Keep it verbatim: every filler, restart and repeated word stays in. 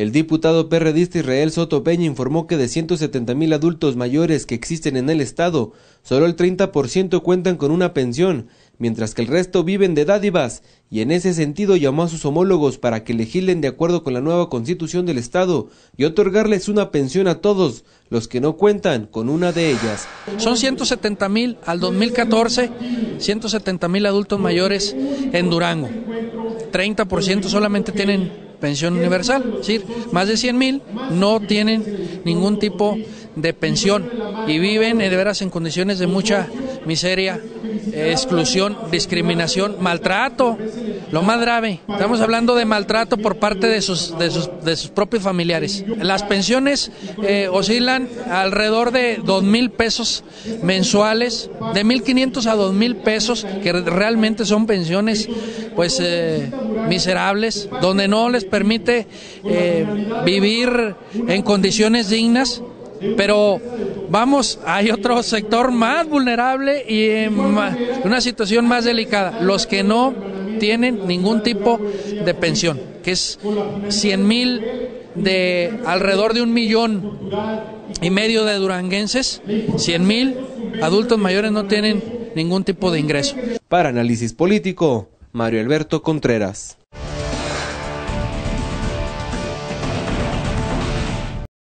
El diputado perredista Israel Soto Peña informó que de ciento setenta mil adultos mayores que existen en el estado, solo el treinta por ciento cuentan con una pensión, mientras que el resto viven de dádivas, y en ese sentido llamó a sus homólogos para que legislen de acuerdo con la nueva constitución del estado y otorgarles una pensión a todos los que no cuentan con una de ellas. Son ciento setenta mil al dos mil catorce, ciento setenta mil adultos mayores en Durango, treinta por ciento solamente tienen pensión universal, es decir, más de cien mil no tienen ningún tipo de pensión y viven de veras en condiciones de mucha miseria, exclusión, discriminación, maltrato, lo más grave. Estamos hablando de maltrato por parte de sus, de sus, de sus propios familiares. Las pensiones eh, oscilan alrededor de dos mil pesos mensuales, de mil quinientos a dos mil pesos, que realmente son pensiones pues eh, miserables, donde no les permite eh, vivir en condiciones dignas. Pero vamos, hay otro sector más vulnerable y en una situación más delicada, los que no tienen ningún tipo de pensión, que es cien mil de alrededor de un millón y medio de duranguenses, cien mil adultos mayores no tienen ningún tipo de ingreso. Para Análisis Político, Mario Alberto Contreras.